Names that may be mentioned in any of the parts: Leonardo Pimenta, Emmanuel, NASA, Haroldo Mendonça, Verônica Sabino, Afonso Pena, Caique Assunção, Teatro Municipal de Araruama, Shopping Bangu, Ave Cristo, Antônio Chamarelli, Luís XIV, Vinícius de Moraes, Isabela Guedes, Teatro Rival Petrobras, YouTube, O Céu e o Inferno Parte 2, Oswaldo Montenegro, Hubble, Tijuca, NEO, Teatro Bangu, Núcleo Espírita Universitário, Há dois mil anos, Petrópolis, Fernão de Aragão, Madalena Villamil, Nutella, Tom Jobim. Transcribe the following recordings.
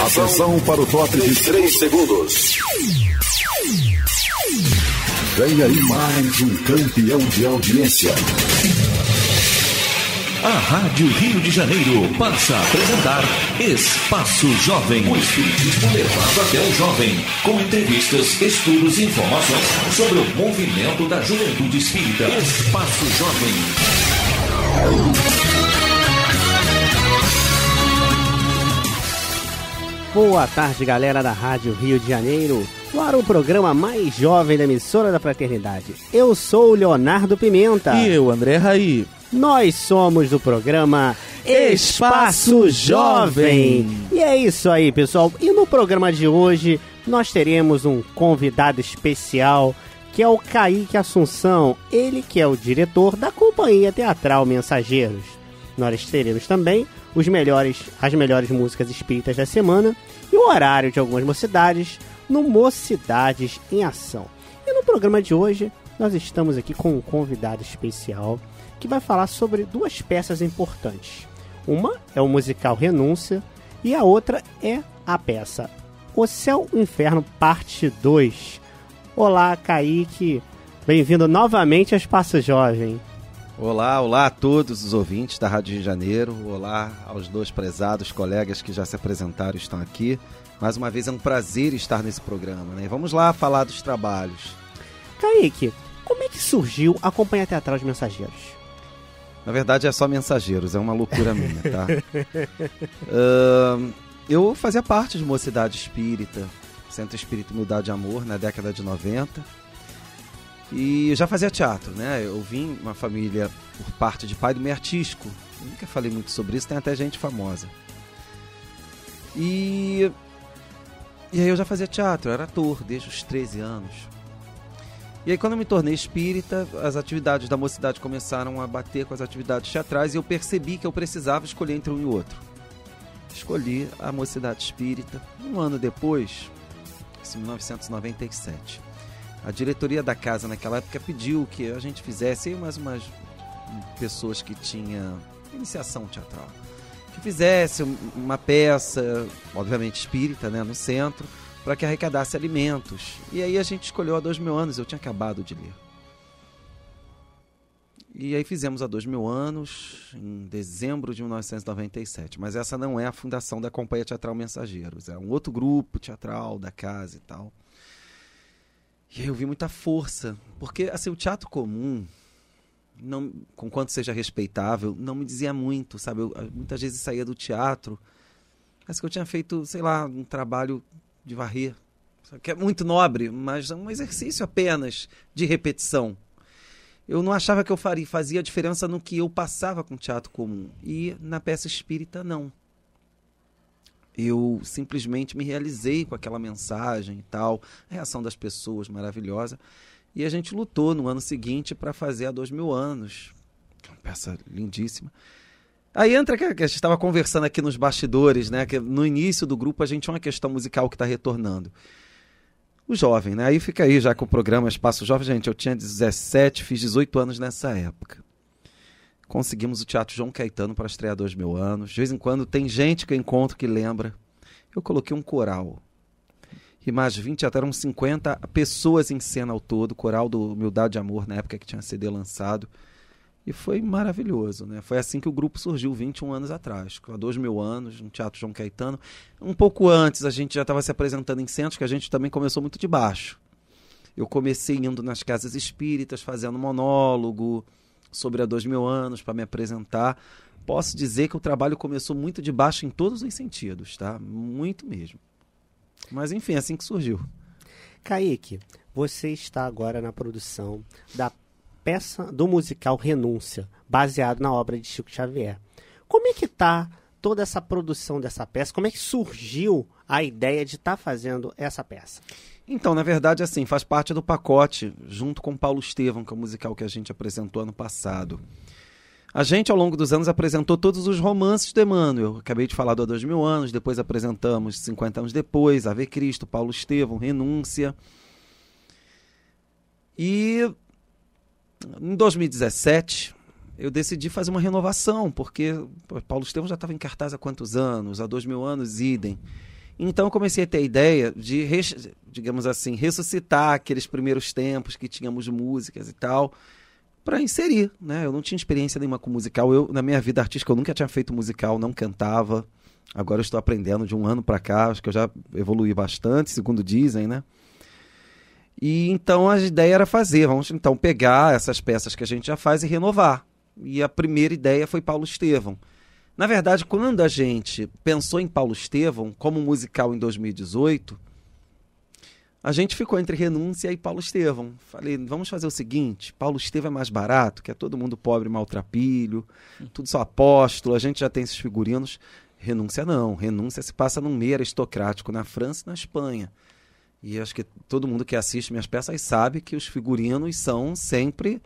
Atenção para o top de 3 segundos. Vem aí mais um campeão de audiência. A Rádio Rio de Janeiro passa a apresentar Espaço Jovem. O espiritismo levado até o jovem, com entrevistas, estudos e informações sobre o movimento da juventude espírita. Espaço Jovem. Boa tarde, galera da Rádio Rio de Janeiro. Para o programa mais jovem da emissora da fraternidade. Eu sou o Leonardo Pimenta. E eu, André Raí. Nós somos do programa Espaço Jovem. E é isso aí, pessoal. E no programa de hoje, nós teremos um convidado especial, que é o Caique Assunção. Ele que é o diretor da Companhia Teatral Mensageiros. Nós teremos também as melhores músicas espíritas da semana e o horário de algumas mocidades no Mocidades em Ação. E no programa de hoje, nós estamos aqui com um convidado especial, que vai falar sobre duas peças importantes. Uma é o musical Renúncia e a outra é a peça O Céu e o Inferno Parte 2. Olá, Caique. Bem-vindo novamente ao Espaço Jovem. Olá a todos os ouvintes da Rádio Rio de Janeiro. Olá aos dois prezados colegas que já se apresentaram e estão aqui. Mais uma vez é um prazer estar nesse programa, né? Vamos lá falar dos trabalhos. Caique, como é que surgiu a Companhia Teatral de Mensageiros? Na verdade é só Mensageiros, é uma loucura minha, tá? Eu fazia parte de Mocidade Espírita, Centro Espírita Mudar de Amor, na década de 90. E eu já fazia teatro, né? Eu vim uma família por parte de pai do meio artístico. Eu nunca falei muito sobre isso, tem até gente famosa. E aí eu já fazia teatro, eu era ator desde os 13 anos. E aí quando eu me tornei espírita, as atividades da mocidade começaram a bater com as atividades teatrais e eu percebi que eu precisava escolher entre um e outro. Escolhi a Mocidade Espírita. Um ano depois, em 1997, a diretoria da casa naquela época pediu que a gente fizesse, eu e mais umas pessoas que tinham iniciação teatral, que fizesse uma peça, obviamente espírita, né, no centro, para que arrecadasse alimentos. E aí a gente escolheu Há Dois Mil Anos, eu tinha acabado de ler. E aí fizemos Há Dois Mil Anos, em dezembro de 1997. Mas essa não é a fundação da Companhia Teatral Mensageiros, é um outro grupo teatral da casa e tal. E aí eu vi muita força, porque assim, o teatro comum, não, com quanto seja respeitável, não me dizia muito, sabe? Eu, muitas vezes saía do teatro, mas que eu tinha feito, sei lá, um trabalho de varrer, que é muito nobre, mas é um exercício apenas de repetição. Eu não achava que eu fazia a diferença no que eu passava com o teatro comum. E na peça espírita, não. Eu simplesmente me realizei com aquela mensagem e tal, a reação das pessoas maravilhosa. E a gente lutou no ano seguinte para fazer Há Dois Mil Anos, que é uma peça lindíssima. Aí entra que a gente estava conversando aqui nos bastidores, né? Que no início do grupo a gente tinha uma questão musical que está retornando. O jovem, né? Aí fica aí já com o programa Espaço Jovem. Gente, eu tinha 17, fiz 18 anos nessa época. Conseguimos o Teatro João Caetano para estrear Há Dois Mil Anos. De vez em quando tem gente que eu encontro que lembra. Eu coloquei um coral. E mais 20, até eram 50 pessoas em cena ao todo. Coral do Humildade e Amor, na época que tinha CD lançado. E foi maravilhoso, né? Foi assim que o grupo surgiu 21 anos atrás, há 2 mil anos, no Teatro João Caetano. Um pouco antes, a gente já estava se apresentando em centros, que a gente também começou muito de baixo. Eu comecei indo nas casas espíritas, fazendo monólogo sobre Há Dois Mil Anos, para me apresentar. Posso dizer que o trabalho começou muito de baixo em todos os sentidos, tá? Muito mesmo. Mas, enfim, é assim que surgiu. Caique, você está agora na produção da peça do musical Renúncia, baseado na obra de Chico Xavier. Como é que está toda essa produção dessa peça? Como é que surgiu a ideia de estar fazendo essa peça? Então, na verdade, assim, faz parte do pacote, junto com Paulo Estevão, que é o musical que a gente apresentou ano passado. A gente, ao longo dos anos, apresentou todos os romances do Emmanuel. Eu acabei de falar do Há Dois Mil Anos, depois apresentamos 50 anos depois, Ave Cristo, Paulo Estevão, Renúncia. E em 2017, eu decidi fazer uma renovação, porque Paulo Estevão já estava em cartaz há quantos anos? Há 2 mil anos, idem. Então eu comecei a ter a ideia de, digamos assim, ressuscitar aqueles primeiros tempos que tínhamos músicas e tal, para inserir, né? Eu não tinha experiência nenhuma com musical. Eu, na minha vida artística, eu nunca tinha feito musical, não cantava. Agora eu estou aprendendo de um ano para cá, acho que eu já evoluí bastante, segundo dizem, né? E então a ideia era fazer, vamos então pegar essas peças que a gente já faz e renovar. E a primeira ideia foi Paulo Estevão. Na verdade, quando a gente pensou em Paulo Estevão como musical em 2018, a gente ficou entre Renúncia e Paulo Estevão. Falei, vamos fazer o seguinte, Paulo Estevão é mais barato, que é todo mundo pobre, maltrapilho, tudo só apóstolo, a gente já tem esses figurinos. Renúncia não, Renúncia se passa num meio aristocrático na França e na Espanha. E acho que todo mundo que assiste minhas peças sabe que os figurinos são sempre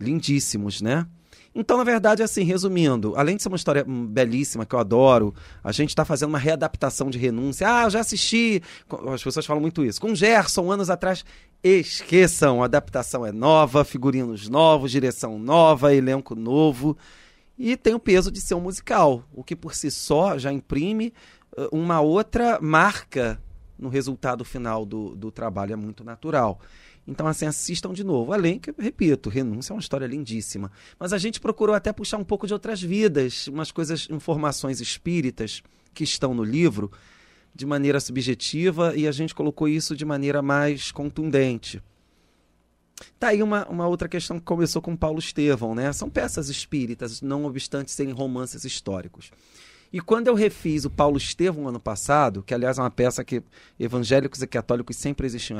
lindíssimos, né? Então, na verdade, assim, resumindo, além de ser uma história belíssima, que eu adoro, a gente está fazendo uma readaptação de Renúncia. Ah, eu já assisti, as pessoas falam muito isso, com Gerson, anos atrás. Esqueçam, a adaptação é nova, figurinos novos, direção nova, elenco novo. E tem o peso de ser um musical, o que por si só já imprime uma outra marca no resultado final do trabalho, é muito natural. Então, assim, assistam de novo. Além que, repito, Renúncia é uma história lindíssima. Mas a gente procurou até puxar um pouco de outras vidas, umas coisas, informações espíritas que estão no livro, de maneira subjetiva, e a gente colocou isso de maneira mais contundente. Tá aí uma outra questão que começou com Paulo Estevão, né? São peças espíritas, não obstante serem romances históricos. E quando eu refiz o Paulo Estevão ano passado, que aliás é uma peça que evangélicos e católicos sempre existiam,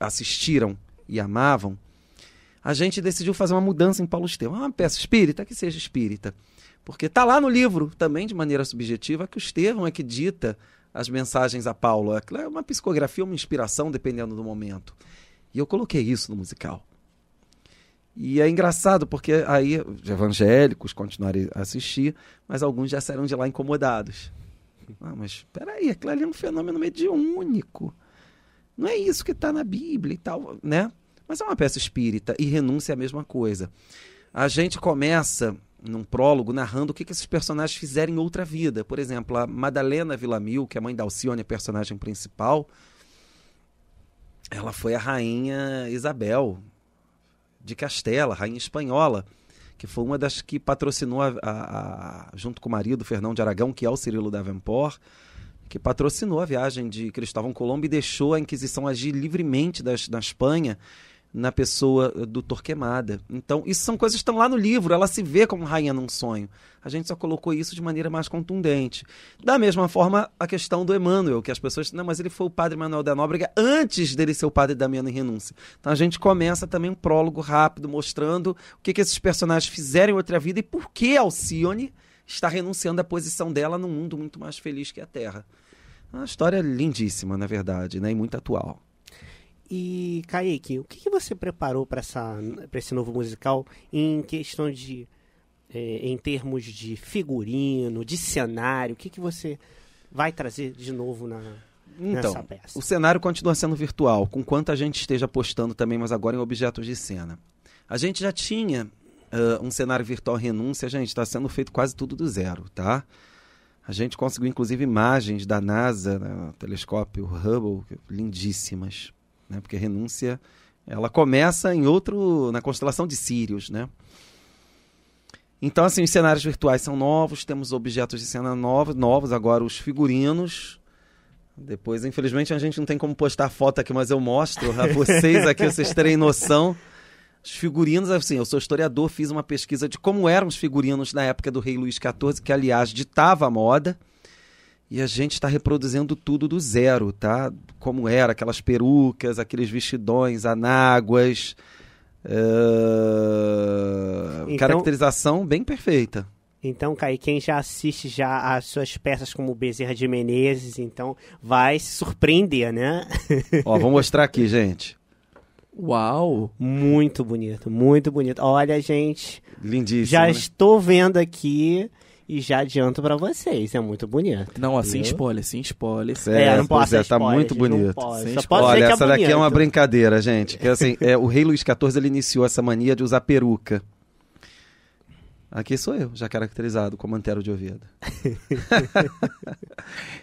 assistiram e amavam, a gente decidiu fazer uma mudança em Paulo Estevão. É uma peça espírita que seja espírita. Porque tá lá no livro, também de maneira subjetiva, que o Estevão é que dita as mensagens a Paulo. É uma psicografia, uma inspiração, dependendo do momento. E eu coloquei isso no musical. E é engraçado, porque aí os evangélicos continuaram a assistir, mas alguns já saíram de lá incomodados. Ah, mas peraí, aquilo ali é um fenômeno mediúnico. Não é isso que está na Bíblia e tal, né? Mas é uma peça espírita, e Renúncia é a mesma coisa. A gente começa, num prólogo, narrando o que esses personagens fizeram em outra vida. Por exemplo, a Madalena Villamil, que é a mãe da Alcione, a personagem principal, ela foi a rainha Isabel de Castela, rainha espanhola, que foi uma das que patrocinou, junto com o marido, Fernão de Aragão, que é o Cirilo Davenport, que patrocinou a viagem de Cristóvão Colombo e deixou a Inquisição agir livremente da Espanha na pessoa do Torquemada. Então, isso são coisas que estão lá no livro, ela se vê como rainha num sonho. A gente só colocou isso de maneira mais contundente. Da mesma forma, a questão do Emmanuel, que as pessoas... Não, mas ele foi o padre Manuel da Nóbrega antes dele ser o padre Damiano em Renúncia. Então, a gente começa também um prólogo rápido, mostrando o que esses personagens fizeram em outra vida e por que Alcione está renunciando à posição dela num mundo muito mais feliz que a Terra. Uma história lindíssima, na verdade, né? E muito atual. E, Caique, o que você preparou para esse novo musical em questão de, em termos de figurino, de cenário? O que você vai trazer de novo nessa peça? Então, o cenário continua sendo virtual, com quanto a gente esteja apostando também, mas agora em objetos de cena. A gente já tinha um cenário virtual Renúncia, gente, está sendo feito quase tudo do zero, tá? A gente conseguiu, inclusive, imagens da NASA, né, telescópio Hubble, lindíssimas. Porque a Renúncia, ela começa na constelação de Sírios, né? Então, assim, os cenários virtuais são novos, temos objetos de cena novos, agora os figurinos. Depois, infelizmente, a gente não tem como postar foto aqui, mas eu mostro a vocês aqui, vocês terem noção. Os figurinos, assim, eu sou historiador, fiz uma pesquisa de como eram os figurinos na época do rei Luís XIV, que, aliás, ditava a moda. E a gente está reproduzindo tudo do zero, tá? Como era, aquelas perucas, aqueles vestidões, anáguas. Então, caracterização bem perfeita. Então, Caique, quem já assiste já as suas peças como Bezerra de Menezes, então vai se surpreender, né? Ó, vou mostrar aqui, gente. Uau! Muito bonito, muito bonito. Olha, gente. Lindíssimo. Já, né? Estou vendo aqui. E já adianto pra vocês, é muito bonito. Não, ó, sem spoiler, sem spoiler. Não posso tá spoiler, muito bonito. Olha, essa daqui é uma brincadeira, gente. Que, assim, o rei Luís XIV, ele iniciou essa mania de usar peruca. Aqui sou eu, já caracterizado como Antero de Oviedo.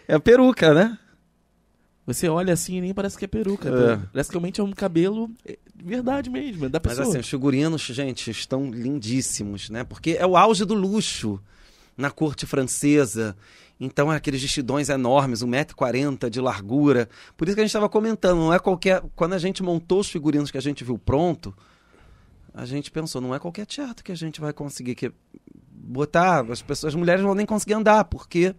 É a peruca, né? Você olha assim e nem parece que é peruca. É. Né? Parece que realmente é um cabelo verdade mesmo, é da pessoa. Mas assim, os figurinos, gente, estão lindíssimos, né? Porque é o auge do luxo na corte francesa. Então, é aqueles vestidões enormes, 1,40 m de largura. Por isso que a gente estava comentando, não é qualquer... Quando a gente montou os figurinos que a gente viu pronto, a gente pensou, não é qualquer teatro que a gente vai conseguir que... botar. As pessoas, as mulheres não vão nem conseguir andar, porque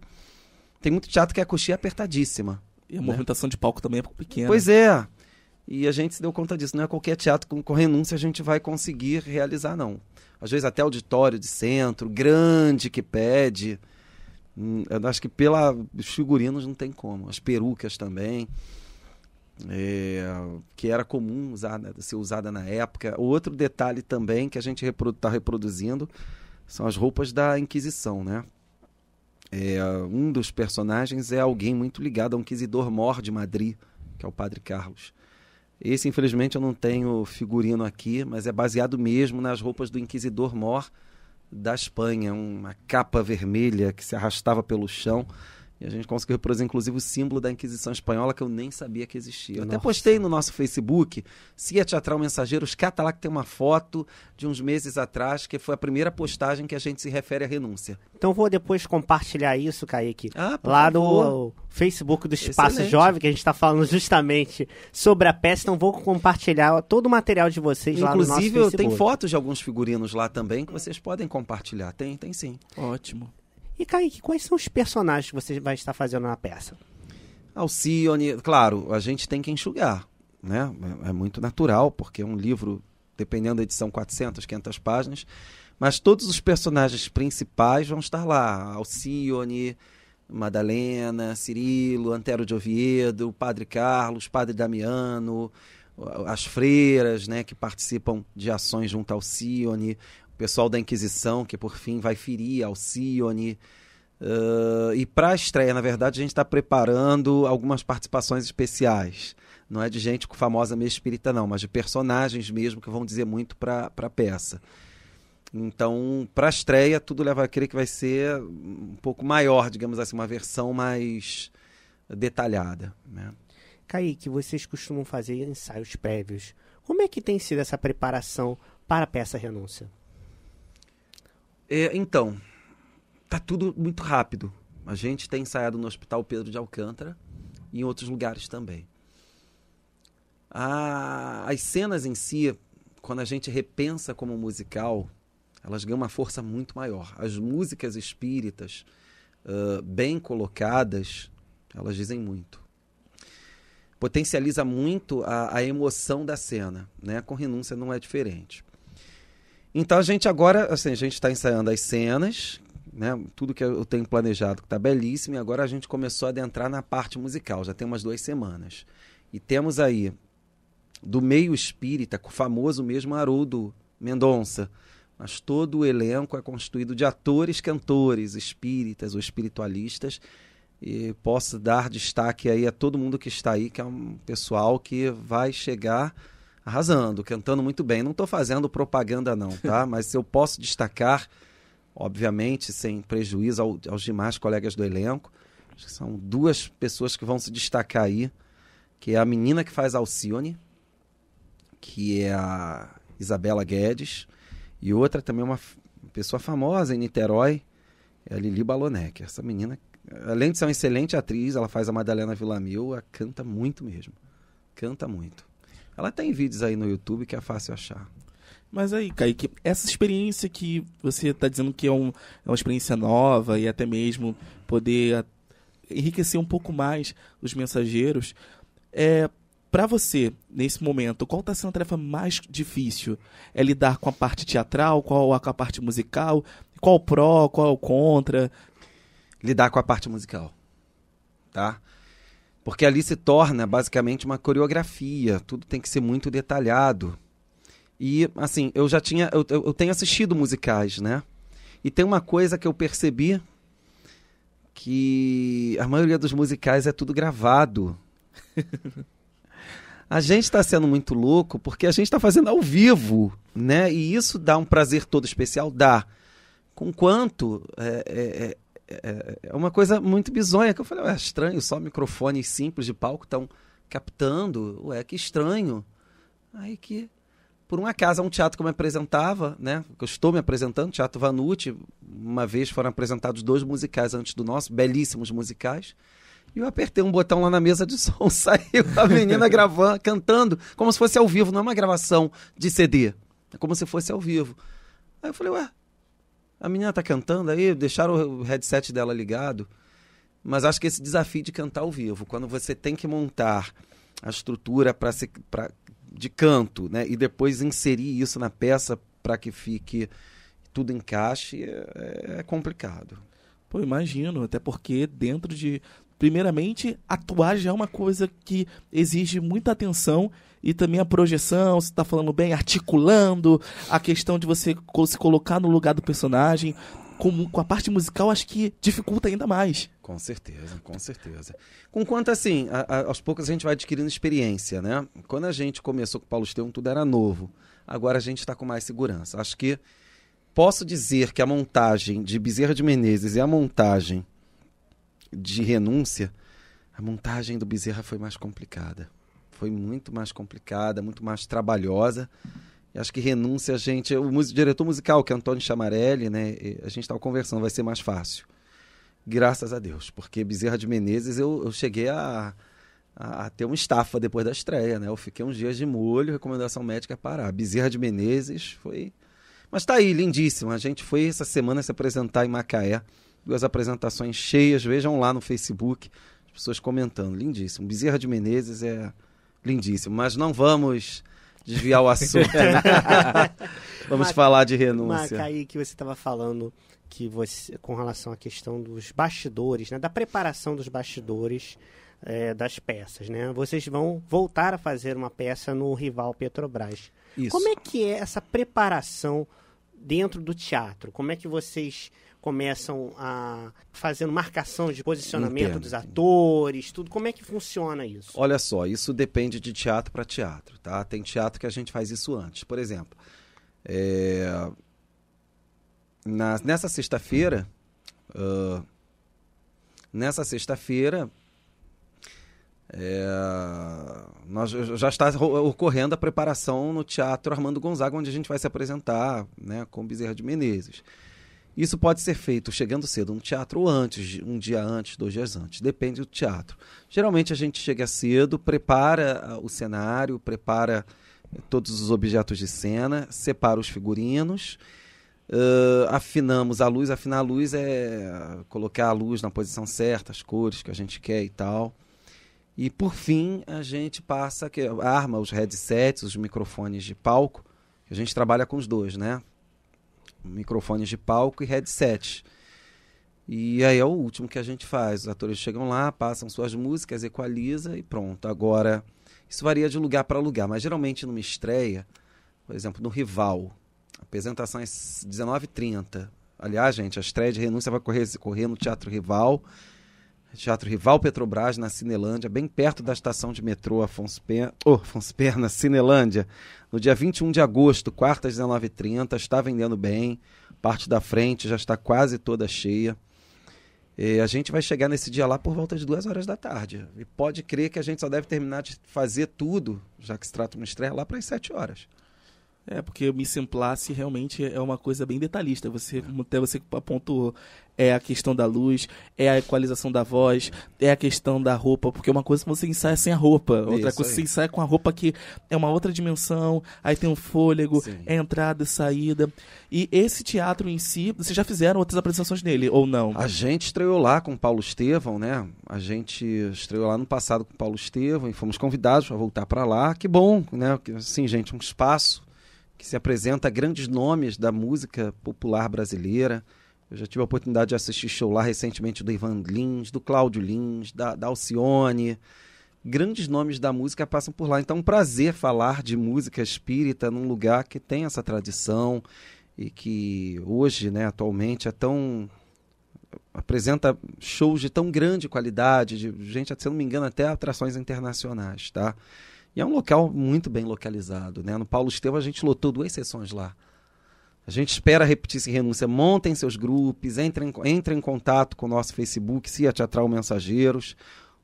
tem muito teatro que a coxinha é apertadíssima. E a movimentação de palco também é pequena. Pois é. E a gente se deu conta disso. Não é qualquer teatro com renúncia a gente vai conseguir realizar, não. Às vezes até auditório de centro, grande que pede... Eu acho que pelos figurinos não tem como. As perucas também, que era comum usar, né, ser usada na época. Outro detalhe também que a gente está reproduzindo são as roupas da Inquisição, né? Um dos personagens é alguém muito ligado a um inquisidor mor de Madrid, que é o Padre Carlos. Esse, infelizmente, eu não tenho figurino aqui, mas é baseado mesmo nas roupas do inquisidor mor da Espanha, uma capa vermelha que se arrastava pelo chão, e a gente conseguiu reproduzir inclusive o símbolo da Inquisição Espanhola, que eu nem sabia que existia. Eu até postei no nosso Facebook, Companhia Teatral Mensageiros, cata lá que tem uma foto de uns meses atrás, que foi a primeira postagem que a gente se refere à renúncia. Então vou depois compartilhar isso, Caique, lá no Facebook do Espaço Jovem, que a gente está falando justamente sobre a peça, então vou compartilhar todo o material de vocês lá no nosso Facebook. Inclusive, tem fotos de alguns figurinos lá também, que vocês podem compartilhar. Tem sim. Ótimo. E, Caique, quais são os personagens que você vai estar fazendo na peça? Alcione, claro, a gente tem que enxugar, né? É muito natural, porque é um livro, dependendo da edição, 400, 500 páginas, mas todos os personagens principais vão estar lá. Alcione, Madalena, Cirilo, Antero de Oviedo, Padre Carlos, Padre Damiano, as freiras, né, que participam de ações junto a Alcione, pessoal da Inquisição, que por fim vai ferir Alcione. E para a estreia, na verdade, a gente está preparando algumas participações especiais. Não é de gente com famosa meio espírita, não, mas de personagens mesmo que vão dizer muito para a peça. Então, para a estreia, tudo leva a crer que vai ser um pouco maior, digamos assim, uma versão mais detalhada, né? Caique, vocês costumam fazer ensaios prévios. Como é que tem sido essa preparação para a peça Renúncia? Então, tá tudo muito rápido. A gente tem ensaiado no Hospital Pedro de Alcântara e em outros lugares também. As cenas em si, quando a gente repensa como musical, elas ganham uma força muito maior. As músicas espíritas, bem colocadas, elas dizem muito. Potencializa muito a emoção da cena, né? Com renúncia não é diferente. Então a gente agora, assim, a gente está ensaiando as cenas, né? Tudo que eu tenho planejado que está belíssimo, e agora a gente começou a adentrar na parte musical, já tem umas 2 semanas. E temos aí, do meio espírita, o famoso mesmo Haroldo Mendonça, mas todo o elenco é constituído de atores, cantores, espíritas ou espiritualistas, e posso dar destaque aí a todo mundo que está aí, que é um pessoal que vai chegar... arrasando, cantando muito bem. Não estou fazendo propaganda não, tá? Mas eu posso destacar, obviamente, sem prejuízo aos demais colegas do elenco, acho que são 2 pessoas que vão se destacar aí, que é a menina que faz Alcione, que é a Isabela Guedes, e outra também uma pessoa famosa em Niterói, é a Lili Balonec. Essa menina, além de ser uma excelente atriz, ela faz a Madalena Villamil, ela canta muito mesmo, canta muito. Ela tem vídeos aí no YouTube que é fácil achar. Mas aí, Caique, essa experiência que você está dizendo que é uma experiência nova e até mesmo poder enriquecer um pouco mais os mensageiros, para você, nesse momento, qual está sendo a tarefa mais difícil? É lidar com a parte teatral, com a parte musical? Qual o pró, qual o contra? Lidar com a parte musical, tá? Porque ali se torna, basicamente, uma coreografia. Tudo tem que ser muito detalhado. E, assim, eu já tinha... Eu tenho assistido musicais, né? E tem uma coisa que eu percebi, que a maioria dos musicais é tudo gravado. A gente está sendo muito louco porque a gente está fazendo ao vivo, né? E isso dá um prazer todo especial? Dá. com quanto... É uma coisa muito bizonha, que eu falei, ué, estranho, só microfones simples de palco estão captando, ué, que estranho. Aí que, por um acaso, é um teatro que eu me apresentava, né, que eu estou me apresentando, Teatro Vanucci, uma vez foram apresentados 2 musicais antes do nosso, belíssimos musicais, e eu apertei um botão lá na mesa de som, saiu a menina gravando, cantando, como se fosse ao vivo, não é uma gravação de CD, é como se fosse ao vivo. Aí eu falei, ué, a menina tá cantando aí, deixaram o headset dela ligado. Mas acho que esse desafio de cantar ao vivo, quando você tem que montar a estrutura de canto, né, e depois inserir isso na peça para que fique tudo encaixe, é complicado. Pô, imagino, até porque dentro de... Primeiramente, atuar já é uma coisa que exige muita atenção e também a projeção, se está falando bem, articulando, a questão de você se colocar no lugar do personagem. Com a parte musical, acho que dificulta ainda mais. Com certeza, com certeza. Com quanto, assim, aos poucos a gente vai adquirindo experiência, né? Quando a gente começou com o Paulo Estevão, tudo era novo. Agora a gente está com mais segurança. Acho que posso dizer que a montagem de Bezerra de Menezes e a montagem de Renúncia, a montagem do Bezerra foi mais complicada. Foi muito mais complicada, muito mais trabalhosa. E acho que Renúncia, a gente... O diretor musical, que é Antônio Chamarelli, né, a gente estava conversando, vai ser mais fácil. Graças a Deus. Porque Bezerra de Menezes, eu cheguei a ter uma estafa depois da estreia, né? Eu fiquei uns dias de molho, recomendação médica parar. Bezerra de Menezes foi... Mas tá aí, lindíssimo. A gente foi essa semana se apresentar em Macaé. 2 apresentações cheias, vejam lá no Facebook, as pessoas comentando, lindíssimo. Bezerra de Menezes é lindíssimo, mas não vamos desviar o assunto, né? Vamos falar de Renúncia. Caique, você estava falando que você, com relação à questão dos bastidores, né, da preparação dos bastidores das peças, né? Vocês vão voltar a fazer uma peça no Rival Petrobras. Isso. Como é que é essa preparação dentro do teatro? Como é que vocês começam a fazendo marcação de posicionamento dos atores, tudo? Como é que funciona isso? Olha só, isso depende de teatro para teatro, tá? Tem teatro que a gente faz isso antes. Por exemplo, nessa sexta-feira, já está ocorrendo a preparação no Teatro Armando Gonzaga, onde a gente vai se apresentar, né, com Bezerra de Menezes. Isso pode ser feito chegando cedo no teatro ou antes, um dia antes, 2 dias antes, depende do teatro. Geralmente a gente chega cedo, prepara o cenário, prepara todos os objetos de cena, separa os figurinos, afinamos a luz. Afinar a luz é colocar a luz na posição certa, as cores que a gente quer e tal. E, por fim, a gente passa, arma os headsets, os microfones de palco. A gente trabalha com os 2, né? Microfones de palco e headset. E aí é o último que a gente faz. Os atores chegam lá, passam suas músicas, equaliza e pronto. Agora, isso varia de lugar para lugar, mas geralmente numa estreia, por exemplo, no Rival, a apresentação é às 19h30. Aliás, gente, a estreia de Renúncia vai correr no Teatro Rival, Teatro Rival Petrobras, na Cinelândia, bem perto da estação de metrô Afonso Pena, Cinelândia, no dia 21 de agosto, quarta às 19h30, está vendendo bem, parte da frente já está quase toda cheia. A gente vai chegar nesse dia lá por volta de 2h. E pode crer que a gente só deve terminar de fazer tudo, já que se trata de uma estreia, lá para as 7h. É, porque o mise en place realmente é uma coisa bem detalhista. Até você apontou, é a questão da luz, é a equalização da voz, é a questão da roupa, porque uma coisa você ensaia sem a roupa, outra coisa você ensaia com a roupa, que é uma outra dimensão, aí tem um fôlego, é entrada e saída. E esse teatro em si, vocês já fizeram outras apresentações nele, ou não? A gente estreou lá com o Paulo Estevão, né? A gente estreou lá no passado com o Paulo Estevão e fomos convidados para voltar para lá. Que bom, né? Assim, gente, um espaço que se apresenta grandes nomes da música popular brasileira. Eu já tive a oportunidade de assistir show lá recentemente do Ivan Lins, do Cláudio Lins, da Alcione. Grandes nomes da música passam por lá. Então é um prazer falar de música espírita num lugar que tem essa tradição e que hoje, né, atualmente, apresenta shows de tão grande qualidade, de gente, se eu não me engano, até atrações internacionais, tá? E é um local muito bem localizado, né? No Paulo Estevão a gente lotou 2 sessões lá. A gente espera repetir esse Renúncia. Montem seus grupos, entrem em contato com o nosso Facebook, CIA Teatral Mensageiros,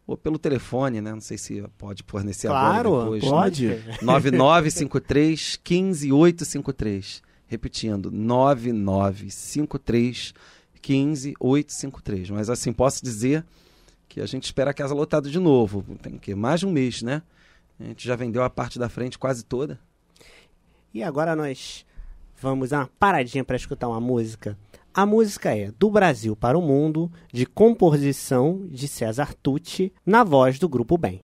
ou pelo telefone, né? Não sei se pode fornecer agora depois. Claro, pode. Né? 9953 15853. Repetindo, 9953 15853. Mas assim, posso dizer que a gente espera a casa lotada de novo. Tem o quê? Mais de um mês, né? A gente já vendeu a parte da frente quase toda. E agora nós vamos dar uma paradinha para escutar uma música. A música é Do Brasil para o Mundo, de composição de César Tucci, na voz do Grupo Bem.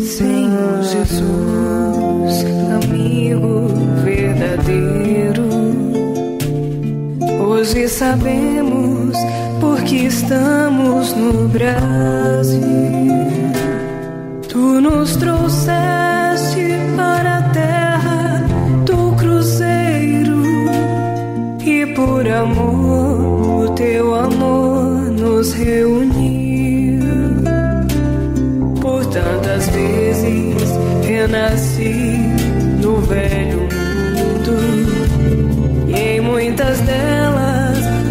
Senhor Jesus, amigo verdadeiro, hoje sabemos porque estamos no Brasil. Tu nos trouxeste para a terra do cruzeiro e por amor, o teu amor nos reuniu. Por tantas vezes renasci no velho mundo e em muitas delas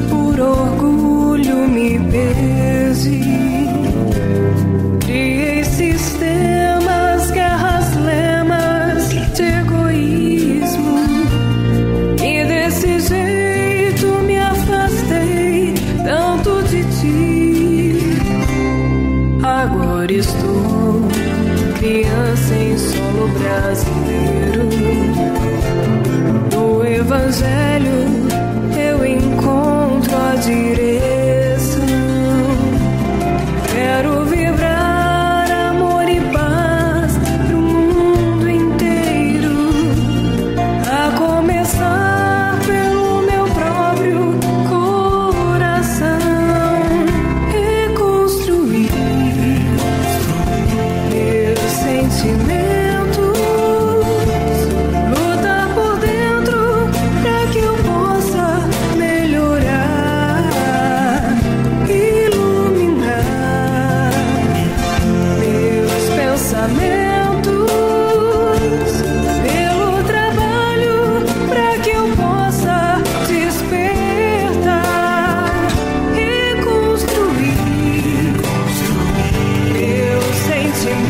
por orgulho me perdi. Estou criança em solo brasileiro. No Evangelho eu encontro a direção. Quero vibrar amor e paz pro mundo inteiro, a começar pelo meu próprio coração. Reconstruir sentimentos, lutar por dentro pra que eu possa melhorar, iluminar meus pensamentos, pelo trabalho pra que eu possa despertar, reconstruir meus sentimentos.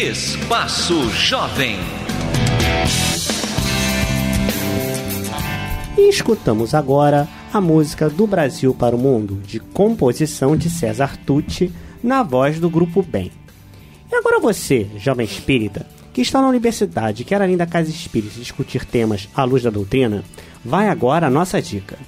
Espaço Jovem. E escutamos agora a música Do Brasil para o Mundo, de composição de César Tucci, na voz do Grupo Bem. E agora você, jovem espírita, que está na universidade e quer além da casa espírita discutir temas à luz da doutrina, vai agora a nossa dica.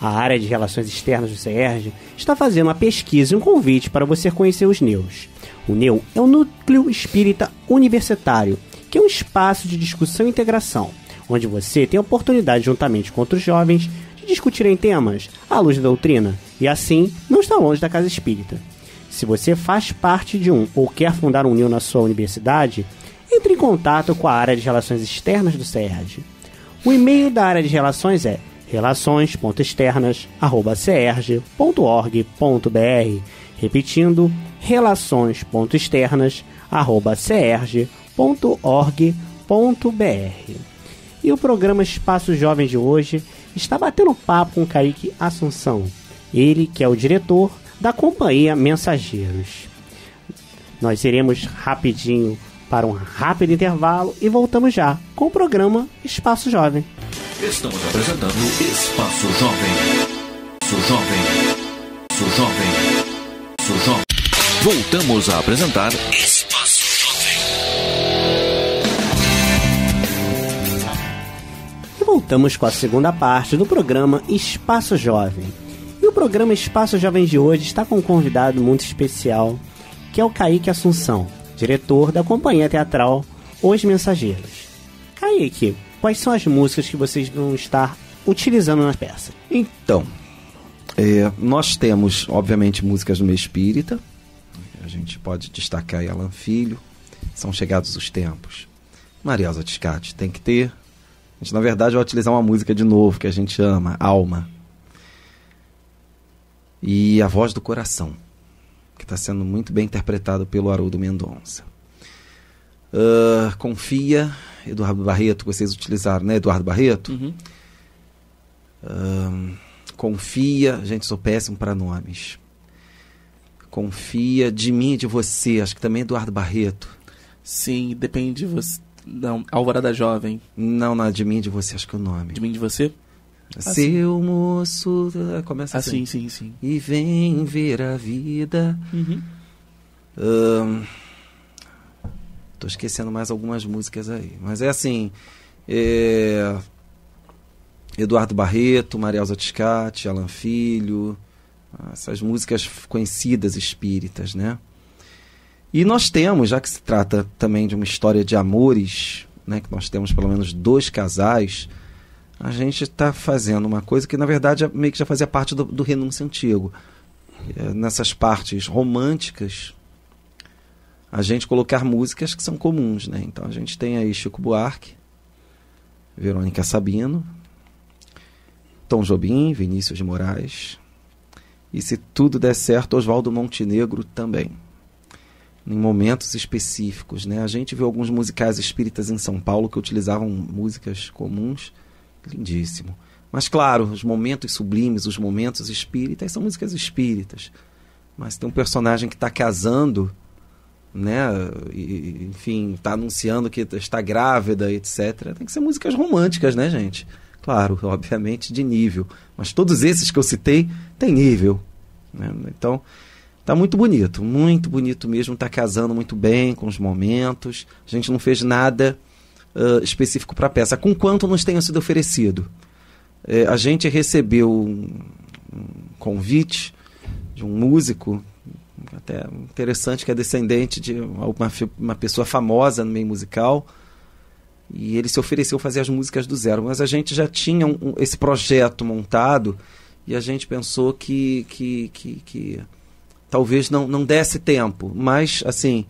A área de relações externas do CERJ está fazendo uma pesquisa e um convite para você conhecer os NEOs. O NEO é o Núcleo Espírita Universitário, que é um espaço de discussão e integração, onde você tem a oportunidade, juntamente com outros jovens, de discutirem temas à luz da doutrina, e assim não está longe da casa espírita. Se você faz parte de um ou quer fundar um NEO na sua universidade, entre em contato com a área de relações externas do CERJ. O e-mail da área de relações é relações.externas@cerj.org.br. Repetindo, relações.externas@cerj.org.br. E o programa Espaço Jovem de hoje está batendo papo com Caique Assunção, ele que é o diretor da Companhia Mensageiros. Nós iremos rapidinho para um rápido intervalo e voltamos já com o programa Espaço Jovem. Estamos apresentando Espaço Jovem. Sou Jovem. Sou Jovem. Sou Jovem. Voltamos a apresentar Espaço Jovem. E voltamos com a segunda parte do programa Espaço Jovem. E o programa Espaço Jovem de hoje está com um convidado muito especial, que é o Caique Assunção, diretor da Companhia Teatral Os Mensageiros. Caique, quais são as músicas que vocês vão estar utilizando na peça? Então, nós temos, obviamente, músicas do meio espírita. A gente pode destacar aí Alan Filho, São Chegados os Tempos. Marielza Tiscati, tem que ter. A gente, na verdade, vai utilizar uma música de novo que a gente ama, Alma. E A Voz do Coração, que está sendo muito bem interpretado pelo Haroldo Mendonça. Confia, Eduardo Barreto, que vocês utilizaram, né? Eduardo Barreto? Uhum. Confia, gente, sou péssimo para nomes. Confia, De Mim e de Você, acho que também é Eduardo Barreto. Sim, Depende de Você. Não, Alvorada Jovem. Não, De Mim e de Você, acho que é o nome. De Mim e de Você? Assim. Seu moço, começa assim. Sim. E vem ver a vida. Uhum. Tô esquecendo mais algumas músicas aí, mas é assim, Eduardo Barreto, Marielza Tiscati, Alan Filho, essas músicas conhecidas espíritas, né? E nós temos, já que se trata também de uma história de amores, né, que nós temos pelo menos 2 casais, a gente está fazendo uma coisa que, na verdade, meio que já fazia parte do Renúncia Antigo. Nessas partes românticas, a gente colocar músicas que são comuns, né? Então, a gente tem aí Chico Buarque, Verônica Sabino, Tom Jobim, Vinícius de Moraes, e, se tudo der certo, Oswaldo Montenegro também. Em momentos específicos, né? A gente viu alguns musicais espíritas em São Paulo que utilizavam músicas comuns, lindíssimo. Mas, claro, os momentos sublimes, os momentos espíritas, são músicas espíritas. Mas tem um personagem que está casando, né? E, enfim, está anunciando que está grávida, etc. Tem que ser músicas românticas, né, gente? Claro, obviamente, de nível. Mas todos esses que eu citei têm nível, né? Então, está muito bonito mesmo. Está casando muito bem com os momentos. A gente não fez nada específico para a peça, com quanto nos tenha sido oferecido. A gente recebeu um convite de um músico até interessante, que é descendente de uma pessoa famosa no meio musical, e ele se ofereceu a fazer as músicas do zero, mas a gente já tinha esse projeto montado, e a gente pensou que talvez não desse tempo, mas assim,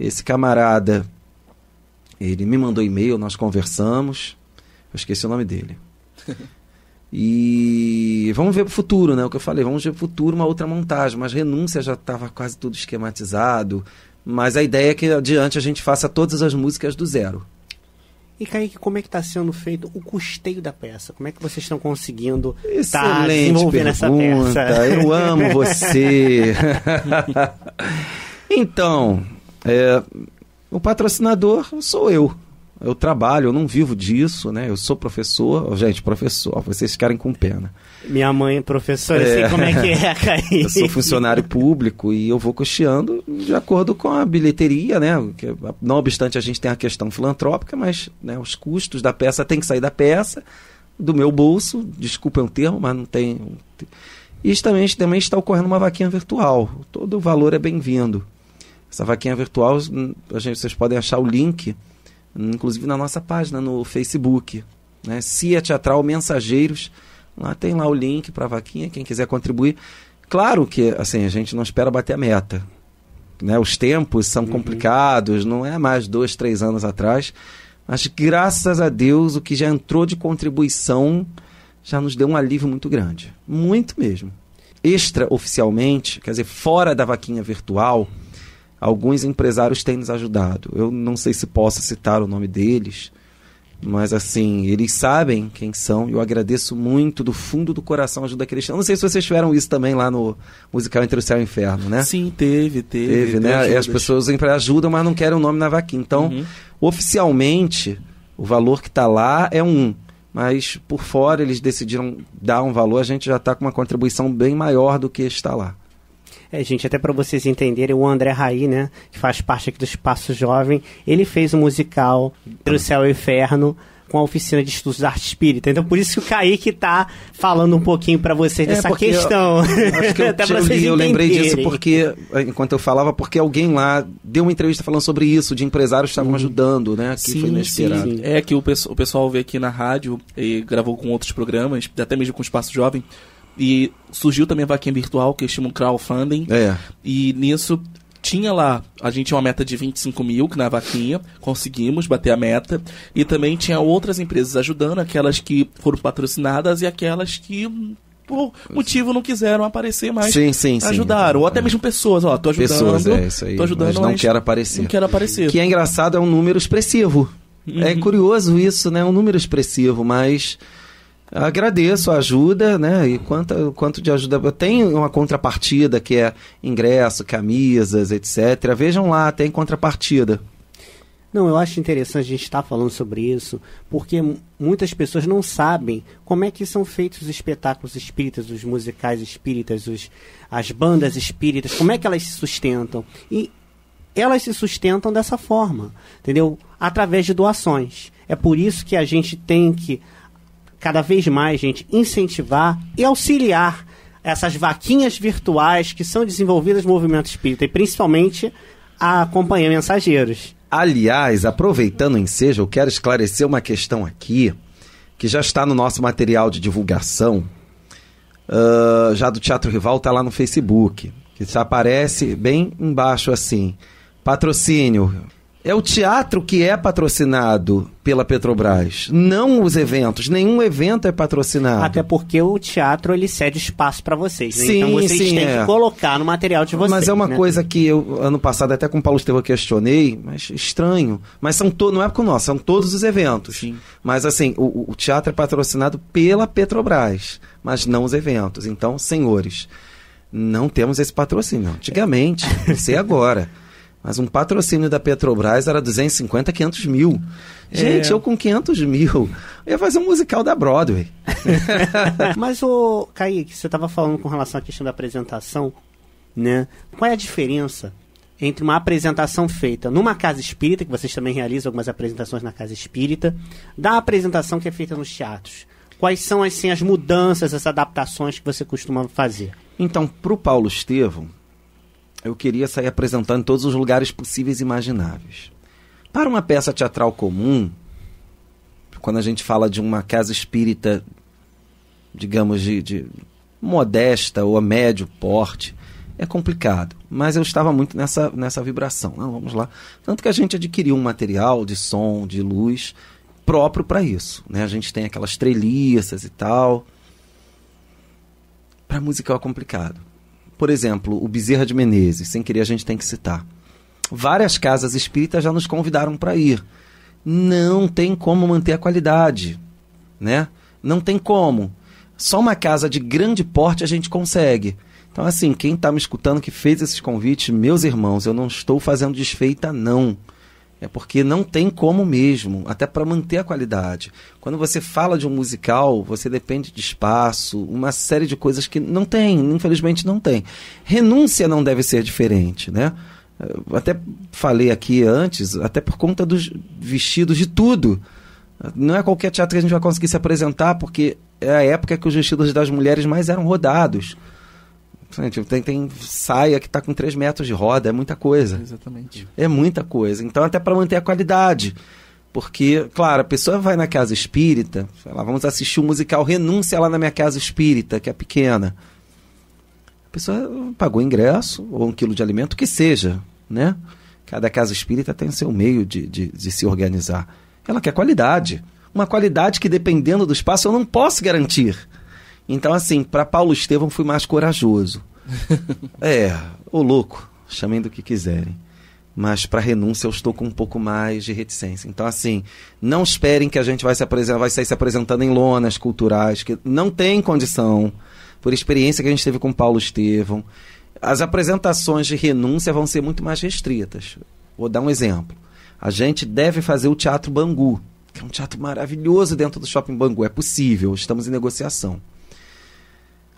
esse camarada, ele me mandou e-mail, nós conversamos, eu esqueci o nome dele. E vamos ver para o futuro, né? O que eu falei, vamos ver para o futuro uma outra montagem, mas Renúncia já estava quase tudo esquematizado, mas a ideia é que adiante a gente faça todas as músicas do zero. E, Caique, como é que está sendo feito o custeio da peça? Como é que vocês estão conseguindo estar desenvolvendo essa peça? Eu amo você! Então, o patrocinador sou eu. Eu trabalho, eu não vivo disso, né? Eu sou professor. Gente, professor, vocês ficarem com pena. Minha mãe é professora, eu sei como é que é, Caique. Eu sou funcionário público e eu vou custeando de acordo com a bilheteria, né? Não obstante, a gente tem a questão filantrópica, mas, né, os custos da peça têm que sair da peça, do meu bolso, desculpa o termo, mas não tem... E também está ocorrendo uma vaquinha virtual. Todo o valor é bem-vindo. Essa vaquinha virtual, vocês podem achar o link, inclusive, na nossa página no Facebook, né? CIA Teatral Mensageiros, lá tem lá o link para a vaquinha, quem quiser contribuir. Claro que, assim, a gente não espera bater a meta, né? Os tempos são complicados, não é mais 2-3 anos atrás, mas graças a Deus o que já entrou de contribuição já nos deu um alívio muito grande, muito mesmo. Extraoficialmente, quer dizer, fora da vaquinha virtual, alguns empresários têm nos ajudado. Eu não sei se posso citar o nome deles, mas assim, eles sabem quem são, e eu agradeço muito do fundo do coração a ajuda cristã. Não sei se vocês tiveram isso também lá no musical Entre o Céu e o Inferno, né? Sim, teve né? E as pessoas ajudam, mas não querem o nome na vaquinha. Então, oficialmente, o valor que está lá é mas por fora eles decidiram dar um valor, a gente já está com uma contribuição bem maior do que está lá. É, gente, até para vocês entenderem, o André Raí, né, que faz parte aqui do Espaço Jovem, ele fez um musical O Céu e o Inferno com a Oficina de Estudos da Arte Espírita. Então, por isso que o Caique está falando um pouquinho para vocês dessa questão. Acho que eu lembrei disso porque, enquanto eu falava, porque alguém lá deu uma entrevista falando sobre isso, de empresários que estavam ajudando, né? Que foi inesperado. Sim. É que o pessoal veio aqui na rádio e gravou com outros programas, até mesmo com o Espaço Jovem, e surgiu também a vaquinha virtual, que eles chamam crowdfunding, e nisso... Tinha lá, a gente tinha uma meta de 25 mil, que na vaquinha, conseguimos bater a meta. E também tinha outras empresas ajudando, aquelas que foram patrocinadas e aquelas que, por motivo, não quiseram aparecer, mas ajudaram. Ou até mesmo pessoas, ó, tô ajudando. Pessoas, é isso aí, tô ajudando, mas não quero aparecer. Não quero aparecer. Que é engraçado, é um número expressivo. Uhum. É curioso isso, né? Um número expressivo, mas... Agradeço a ajuda, né? E quanto de ajuda... Eu tenho uma contrapartida que é ingresso, camisas, etc. Vejam lá, tem contrapartida. Não, eu acho interessante a gente estar falando sobre isso, porque muitas pessoas não sabem como é que são feitos os espetáculos espíritas, os musicais espíritas, as bandas espíritas, como é que elas se sustentam. E elas se sustentam dessa forma, entendeu? Através de doações. É por isso que a gente tem que... cada vez mais, gente, incentivar e auxiliar essas vaquinhas virtuais que são desenvolvidas no movimento espírita e principalmente a Companhia Mensageiros. Aliás, aproveitando o ensejo, eu quero esclarecer uma questão aqui que já está no nosso material de divulgação, já do Teatro Rival, está lá no Facebook, que já aparece bem embaixo assim, patrocínio. É o teatro que é patrocinado pela Petrobras, não os eventos. Nenhum evento é patrocinado. Até porque o teatro, ele cede espaço para vocês, né? Sim, então vocês têm que colocar no material de vocês. Mas é uma coisa que eu, ano passado, até com o Paulo Estevão questionei, mas estranho. Mas não é com nós, são todos os eventos. Sim. Mas assim, o teatro é patrocinado pela Petrobras, mas não os eventos. Então, senhores, não temos esse patrocínio. Antigamente, não sei agora. Mas um patrocínio da Petrobras era 250, 500 mil. Gente, eu com 500 mil, eu ia fazer um musical da Broadway. Mas, Caique, você estava falando com relação à questão da apresentação, né? Qual é a diferença entre uma apresentação feita numa casa espírita, que vocês também realizam algumas apresentações na casa espírita, da apresentação que é feita nos teatros? Quais são, assim, as mudanças, as adaptações que você costuma fazer? Então, para o Paulo Estevão, eu queria sair apresentando em todos os lugares possíveis e imagináveis. Para uma peça teatral comum, quando a gente fala de uma casa espírita, digamos, de modesta ou a médio porte, é complicado. Mas eu estava muito nessa vibração. Ah, vamos lá. Tanto que a gente adquiriu um material de som, de luz, próprio para isso, né? A gente tem aquelas treliças e tal. Para musical é complicado. Por exemplo, o Bezerra de Menezes, sem querer a gente tem que citar. Várias casas espíritas já nos convidaram para ir. Não tem como manter a qualidade, né? Não tem como. Só uma casa de grande porte a gente consegue. Então, assim, quem está me escutando que fez esses convites, meus irmãos, eu não estou fazendo desfeita, não. É porque não tem como mesmo, até para manter a qualidade. Quando você fala de um musical, você depende de espaço, uma série de coisas que não tem, infelizmente não tem. Renúncia não deve ser diferente, né? Eu até falei aqui antes, até por conta dos vestidos de tudo. Não é qualquer teatro que a gente vai conseguir se apresentar, porque é a época que os vestidos das mulheres mais eram rodados. Tem saia que está com 3 metros de roda, é muita coisa. Exatamente. É muita coisa. Então, até para manter a qualidade. Porque, claro, a pessoa vai na casa espírita, sei lá, vamos assistir o musical Renúncia lá na minha casa espírita, que é pequena. A pessoa pagou ingresso, ou 1 quilo de alimento, o que seja, né? Cada casa espírita tem o seu meio de se organizar. Ela quer qualidade. Uma qualidade que, dependendo do espaço, eu não posso garantir. Então, assim, para Paulo Estevão fui mais corajoso. Ô louco, chamem do que quiserem. Mas para Renúncia eu estou com um pouco mais de reticência. Então, assim, não esperem que a gente vai sair se apresentando em lonas culturais, que não tem condição, por experiência que a gente teve com Paulo Estevão. As apresentações de Renúncia vão ser muito mais restritas. Vou dar um exemplo. A gente deve fazer o Teatro Bangu, que é um teatro maravilhoso dentro do Shopping Bangu. É possível, estamos em negociação.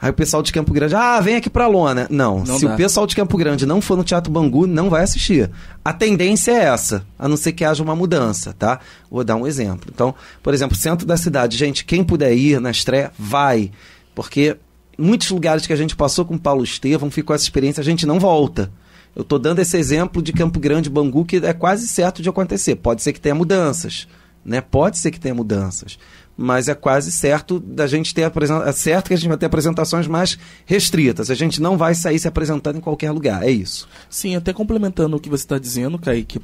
Aí o pessoal de Campo Grande, ah, vem aqui pra lona. Não, se dá. O pessoal de Campo Grande não for no Teatro Bangu, não vai assistir. A tendência é essa, a não ser que haja uma mudança, tá? Vou dar um exemplo. Então, por exemplo, centro da cidade, gente, quem puder ir na estreia, vai. Porque muitos lugares que a gente passou com o Paulo Estevão, ficou essa experiência, a gente não volta. Eu tô dando esse exemplo de Campo Grande, Bangu, que é quase certo de acontecer. Pode ser que tenha mudanças, né? Pode ser que tenha mudanças. Mas é quase certo da gente ter certo que a gente vai ter apresentações mais restritas. A gente não vai sair se apresentando em qualquer lugar, é isso. Sim, até complementando o que você está dizendo, Caique,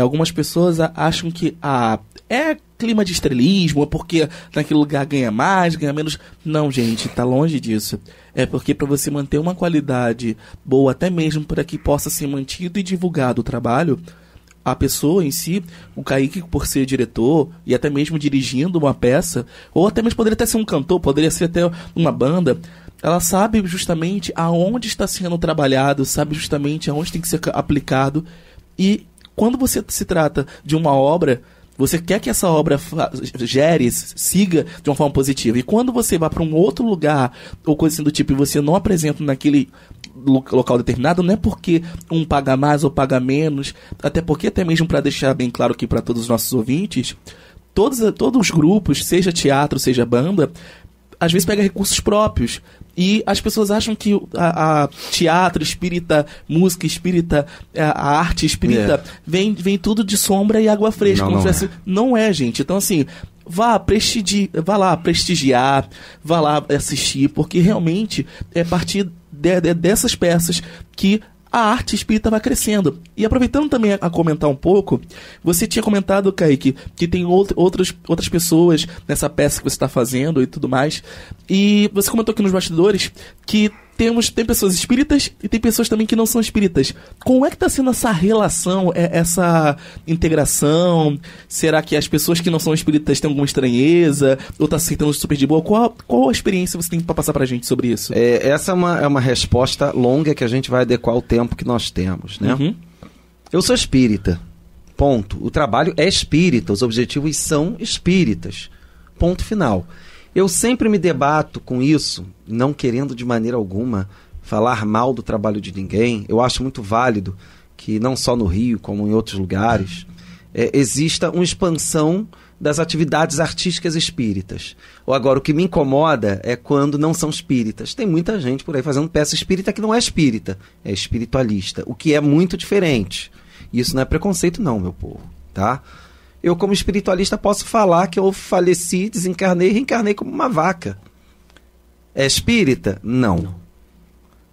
algumas pessoas acham que é clima de estrelismo, é porque naquele lugar ganha mais, ganha menos. Não, gente, está longe disso. É porque para você manter uma qualidade boa, até mesmo para que possa ser mantido e divulgado o trabalho, a pessoa em si, o Caique, por ser diretor e até mesmo dirigindo uma peça, ou até mesmo poderia até ser um cantor, poderia ser até uma banda, ela sabe justamente aonde está sendo trabalhado, sabe justamente aonde tem que ser aplicado. E quando você se trata de uma obra, você quer que essa obra gere, siga de uma forma positiva. E quando você vai para um outro lugar ou coisa assim do tipo, e você não apresenta naquele local determinado, não é porque um paga mais ou paga menos, até mesmo para deixar bem claro aqui para todos os nossos ouvintes, todos os grupos, seja teatro, seja banda, às vezes pega recursos próprios, e as pessoas acham que a teatro espírita, música espírita, a arte espírita vem tudo de sombra e água fresca. Não é, gente. Então, assim, vá lá prestigiar, vá lá assistir, porque realmente é a partir dessas peças que a arte espírita vai crescendo. E aproveitando também a comentar um pouco, você tinha comentado, Caique, que tem outras pessoas nessa peça que você está fazendo e tudo mais, e você comentou aqui nos bastidores que tem pessoas espíritas e tem pessoas também que não são espíritas. Como é que está sendo essa relação, essa integração? Será que as pessoas que não são espíritas têm alguma estranheza? Ou está aceitando super de boa? Qual a experiência você tem para passar para a gente sobre isso? Essa é uma resposta longa que a gente vai adequar ao tempo que nós temos, né? Uhum. Eu sou espírita, ponto. O trabalho é espírita, os objetivos são espíritas, ponto final. Eu sempre me debato com isso, não querendo de maneira alguma falar mal do trabalho de ninguém. Eu acho muito válido que não só no Rio, como em outros lugares, exista uma expansão das atividades artísticas espíritas. Agora, o que me incomoda é quando não são espíritas. Tem muita gente por aí fazendo peça espírita que não é espírita, é espiritualista, o que é muito diferente. Isso não é preconceito não, meu povo, tá? Eu, como espiritualista, posso falar que eu faleci, desencarnei e reencarnei como uma vaca. É espírita? Não.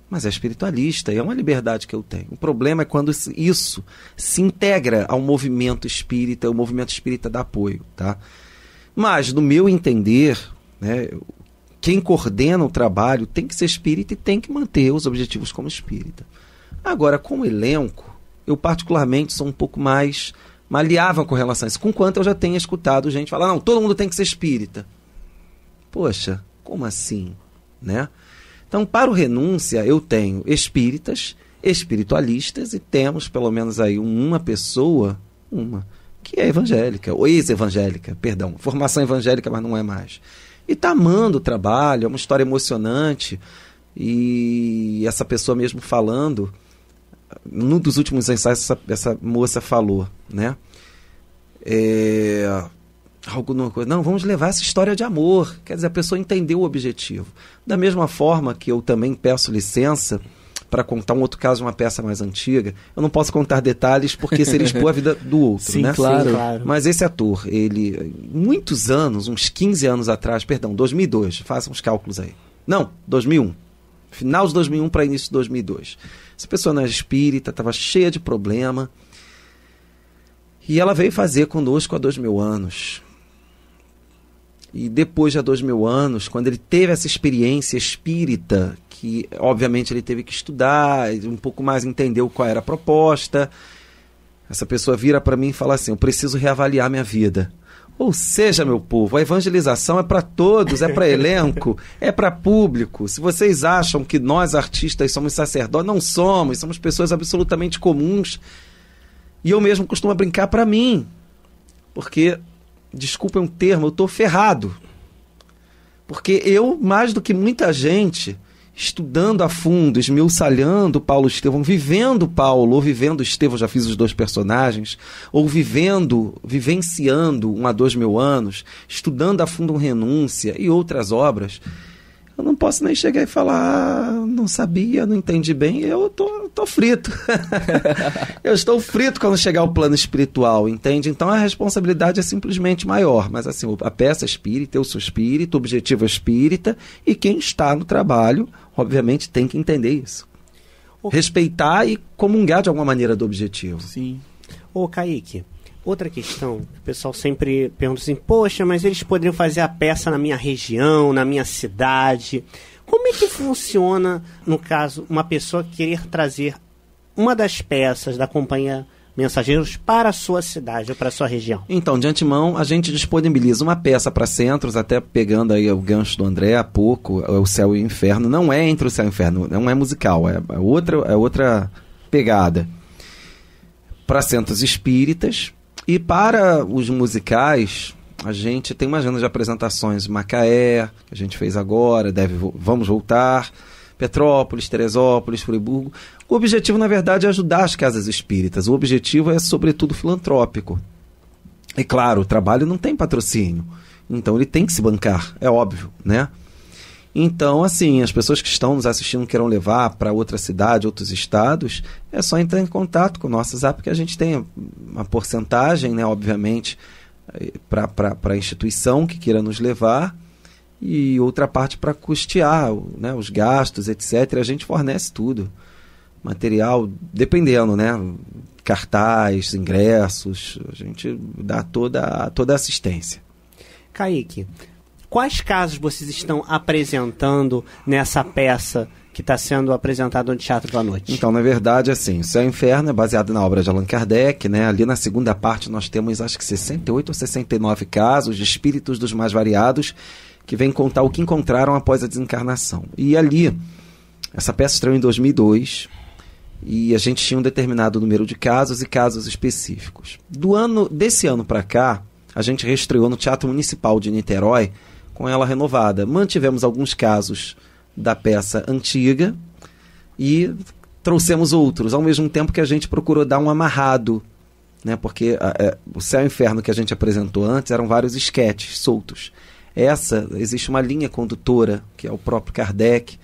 Mas é espiritualista, e é uma liberdade que eu tenho. O problema é quando isso se integra ao movimento espírita, o movimento espírita dá apoio, tá? Mas, no meu entender, né, quem coordena o trabalho tem que ser espírita e tem que manter os objetivos como espírita. Agora, como elenco, eu particularmente sou um pouco mais... maleavam com relação a isso, com quanto eu já tenho escutado gente falar, não, todo mundo tem que ser espírita. Poxa, como assim? Né? Então, para o Renúncia, eu tenho espíritas, espiritualistas, e temos pelo menos aí uma pessoa, que é evangélica, ou ex-evangélica, perdão, formação evangélica, mas não é mais. E está amando o trabalho, é uma história emocionante, e essa pessoa mesmo falando... Num dos últimos ensaios, essa moça falou, né? Alguma coisa. Não, vamos levar essa história de amor. Quer dizer, a pessoa entendeu o objetivo. Da mesma forma que eu também peço licença para contar um outro caso de uma peça mais antiga, eu não posso contar detalhes porque seria expor a vida do outro, sim, né? Claro. Sim, claro. Mas esse ator, ele, muitos anos, uns 15 anos atrás, perdão, 2002, façam os cálculos aí. Não, 2001. Final de 2001 para início de 2002. Essa pessoa não era espírita, estava cheia de problema. E ela veio fazer conosco há 2000 anos. E depois de 2000 anos, quando ele teve essa experiência espírita, que obviamente ele teve que estudar, um pouco mais entendeu qual era a proposta, essa pessoa vira para mim e fala assim, eu preciso reavaliar minha vida. Ou seja, meu povo, a evangelização é para todos, é para elenco, é para público. Se vocês acham que nós, artistas, somos sacerdotes, não somos, somos pessoas absolutamente comuns. E eu mesmo costumo brincar para mim, porque, desculpa um termo, eu estou ferrado. Porque eu, mais do que muita gente, estudando a fundo, esmiuçalhando Paulo Estevão, vivendo Paulo, ou vivendo Estevão, já fiz os dois personagens, ou vivenciando um Há Dois Mil Anos, estudando a fundo um Renúncia e outras obras, eu não posso nem chegar e falar, não sabia, não entendi bem, eu tô frito. Eu estou frito quando chegar ao plano espiritual, entende? Então a responsabilidade é simplesmente maior, mas assim, a peça é espírita, eu sou espírita, o objetivo é espírita, e quem está no trabalho, obviamente, tem que entender isso. Respeitar e comungar de alguma maneira do objetivo. Sim. Ô, Caique, outra questão, o pessoal sempre pergunta assim, poxa, mas eles poderiam fazer a peça na minha região, na minha cidade. Como é que funciona, no caso, uma pessoa querer trazer uma das peças da Companhia Mensageiros para a sua cidade ou para a sua região? Então, de antemão, a gente disponibiliza uma peça para centros, até pegando aí o gancho do André há pouco, O Céu e o Inferno. Não é entre o Céu e o Inferno, não é musical, é outra pegada. Para centros espíritas. E para os musicais, a gente tem uma agenda de apresentações em Macaé, que a gente fez agora, vamos voltar, Petrópolis, Teresópolis, Friburgo. O objetivo, na verdade, é ajudar as casas espíritas. O objetivo é, sobretudo, filantrópico. E, claro, o trabalho não tem patrocínio, então ele tem que se bancar, é óbvio, né? Então, assim, as pessoas que estão nos assistindo, queiram levar para outra cidade, outros estados, é só entrar em contato com o nosso zap, que a gente tem uma porcentagem, né, obviamente, para a instituição que queira nos levar, e outra parte para custear, né, os gastos, etc. A gente fornece tudo, material, dependendo, né, cartaz, ingressos, a gente dá toda a assistência. Caique, quais casos vocês estão apresentando nessa peça que está sendo apresentada no Teatro Vanucci? Então, na verdade, assim, O Céu e o Inferno é baseado na obra de Allan Kardec, né? Ali na segunda parte nós temos, acho que 68 ou 69 casos de espíritos dos mais variados que vêm contar o que encontraram após a desencarnação. E ali, essa peça estreou em 2002 e a gente tinha um determinado número de casos e casos específicos. Desse ano para cá, a gente reestreou no Teatro Municipal de Niterói, com ela renovada. Mantivemos alguns casos da peça antiga e trouxemos outros, ao mesmo tempo que a gente procurou dar um amarrado, né? Porque O Céu e o Inferno que a gente apresentou antes eram vários esquetes soltos. Essa, existe uma linha condutora, que é o próprio Kardec,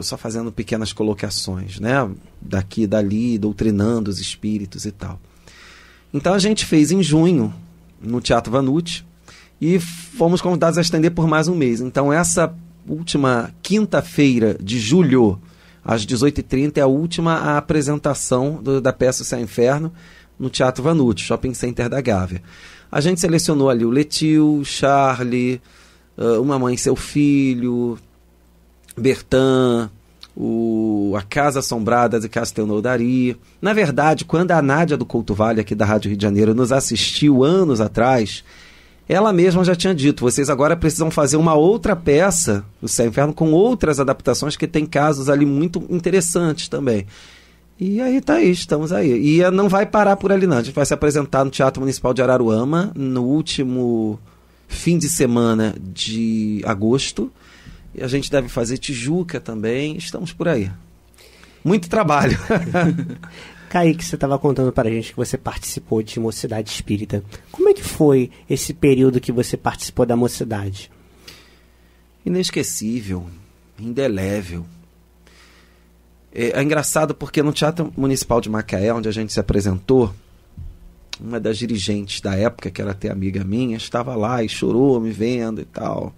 só fazendo pequenas colocações, né? Daqui e dali, doutrinando os espíritos e tal. Então a gente fez em junho, no Teatro Vanucci, e fomos convidados a estender por mais um mês. Então, essa última quinta-feira de julho, às 18h30, é a última apresentação da peça O Céu e o Inferno no Teatro Vanucci, Shopping Center da Gávea. A gente selecionou ali o Letil, Charlie, Uma Mãe e Seu Filho, Bertan, A Casa Assombrada de Castelnaudary. Na verdade, quando a Nádia do Couto Vale, aqui da Rádio Rio de Janeiro, nos assistiu anos atrás, ela mesma já tinha dito, vocês agora precisam fazer uma outra peça do Céu e Inferno com outras adaptações, que tem casos ali muito interessantes também. E aí tá aí, estamos aí. E não vai parar por ali não, a gente vai se apresentar no Teatro Municipal de Araruama no último fim de semana de agosto. E a gente deve fazer Tijuca também, estamos por aí. Muito trabalho. Caique, você estava contando para a gente que você participou de Mocidade Espírita. Como é que foi esse período que você participou da Mocidade? Inesquecível, indelével. É engraçado porque no Teatro Municipal de Macaé, onde a gente se apresentou, uma das dirigentes da época, que era até amiga minha, estava lá e chorou me vendo e tal.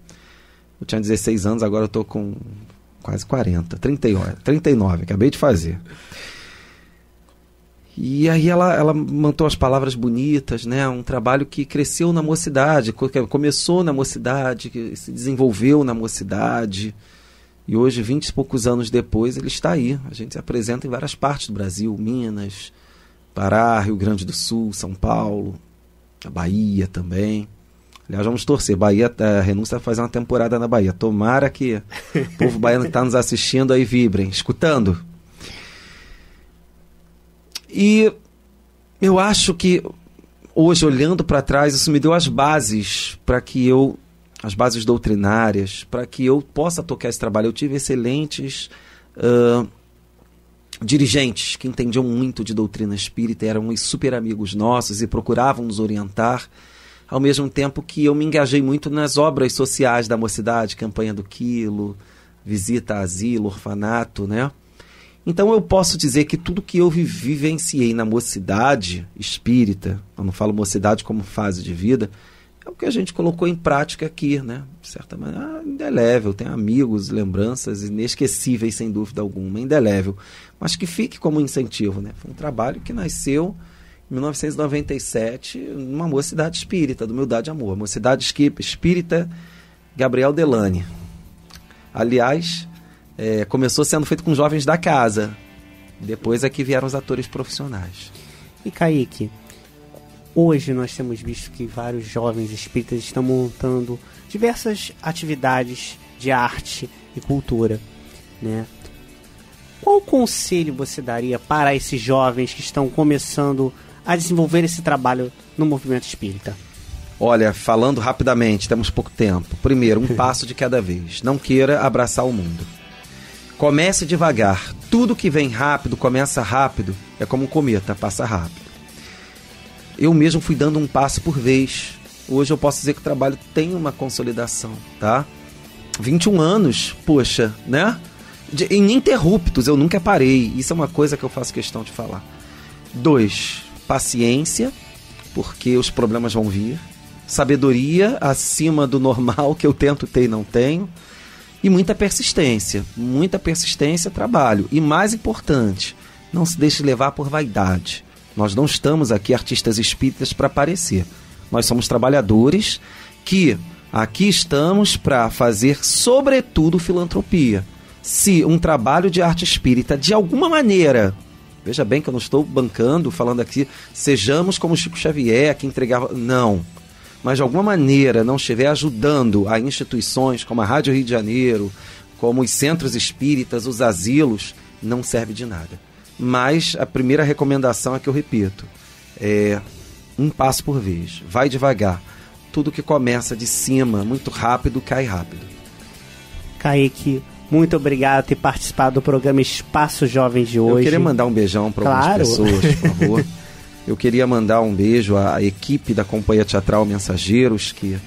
Eu tinha 16 anos, agora eu estou com quase 40, 39, acabei de fazer. E aí ela mantou as palavras bonitas, né? Um trabalho que cresceu na Mocidade, começou na Mocidade, que se desenvolveu na Mocidade. E hoje, 20 e poucos anos depois, ele está aí. A gente se apresenta em várias partes do Brasil, Minas, Pará, Rio Grande do Sul, São Paulo, a Bahia também. Aliás, vamos torcer. Bahia, a Renúncia vai fazer uma temporada na Bahia. Tomara que o povo baiano que está nos assistindo aí vibrem, escutando. E eu acho que hoje, olhando para trás, isso me deu as bases para que eu as bases doutrinárias, para que eu possa tocar esse trabalho. Eu tive excelentes dirigentes que entendiam muito de doutrina espírita, eram super amigos nossos e procuravam nos orientar, ao mesmo tempo que eu me engajei muito nas obras sociais da mocidade, campanha do quilo, visita a asilo, orfanato, né? Então eu posso dizer que tudo que eu vivenciei na mocidade espírita, eu não falo mocidade como fase de vida, é o que a gente colocou em prática aqui, né? De certa maneira, indelével, tem amigos, lembranças inesquecíveis, sem dúvida alguma, indelével, mas que fique como incentivo, né? Foi um trabalho que nasceu em 1997, numa mocidade espírita, do Humildade e Amor, mocidade espírita Gabriel Delane. Aliás, começou sendo feito com jovens da casa, depois é que vieram os atores profissionais. E Caique, hoje nós temos visto que vários jovens espíritas estão montando diversas atividades de arte e cultura, né? Qual conselho você daria para esses jovens que estão começando a desenvolver esse trabalho no movimento espírita? Olha, falando rapidamente, temos pouco tempo. Primeiro, um passo de cada vez. Não queira abraçar o mundo. Comece devagar. Tudo que vem rápido, começa rápido. É como um cometa, passa rápido. Eu mesmo fui dando um passo por vez. Hoje eu posso dizer que o trabalho tem uma consolidação, tá? 21 anos, poxa, né? Ininterruptos, eu nunca parei. Isso é uma coisa que eu faço questão de falar. 2, paciência, porque os problemas vão vir. Sabedoria acima do normal, que eu tento ter e não tenho. E muita persistência, trabalho. E mais importante, não se deixe levar por vaidade. Nós não estamos aqui artistas espíritas para aparecer. Nós somos trabalhadores que aqui estamos para fazer, sobretudo, filantropia. Se um trabalho de arte espírita, de alguma maneira, veja bem que eu não estou bancando, falando aqui, sejamos como Chico Xavier, que entregava, não. Mas de alguma maneira não estiver ajudando a instituições como a Rádio Rio de Janeiro, como os centros espíritas, os asilos, não serve de nada. Mas a primeira recomendação é que eu repito, um passo por vez, vai devagar. Tudo que começa de cima, muito rápido, cai rápido. Caique, muito obrigado por ter participado do programa Espaço Jovens de hoje. Eu queria mandar um beijão para algumas pessoas, por favor. Eu queria mandar um beijo à equipe da Companhia Teatral Mensageiros, que,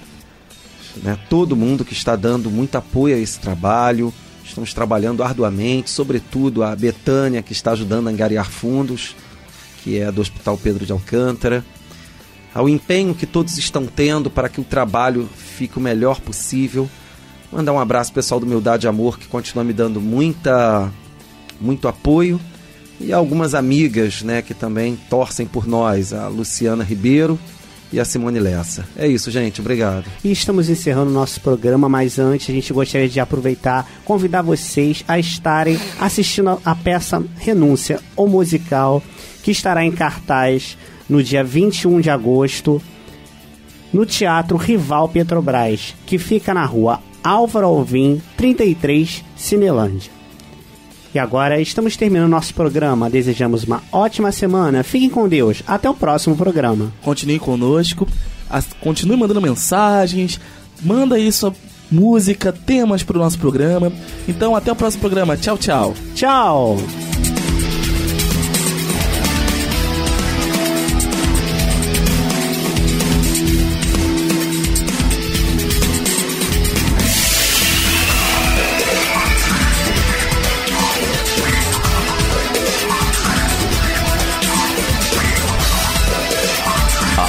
né, todo mundo que está dando muito apoio a esse trabalho. Estamos trabalhando arduamente, sobretudo a Betânia, que está ajudando a angariar fundos, que é do Hospital Pedro de Alcântara. Ao empenho que todos estão tendo para que o trabalho fique o melhor possível. Mandar um abraço ao pessoal do Humildade e Amor, que continua me dando muito apoio. E algumas amigas, né, que também torcem por nós, a Luciana Ribeiro e a Simone Lessa. É isso, gente. Obrigado. E estamos encerrando o nosso programa, mas antes a gente gostaria de aproveitar, convidar vocês a estarem assistindo a peça Renúncia, o musical, que estará em cartaz no dia 21 de agosto, no Teatro Rival Petrobras, que fica na rua Álvaro Alvim, 33, Cinelândia. E agora estamos terminando nosso programa. Desejamos uma ótima semana. Fiquem com Deus. Até o próximo programa. Continue conosco. Continue mandando mensagens. Manda aí sua música, temas para o nosso programa. Então, até o próximo programa. Tchau, tchau. Tchau.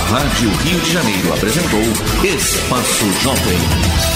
Rádio Rio de Janeiro apresentou Espaço Jovem.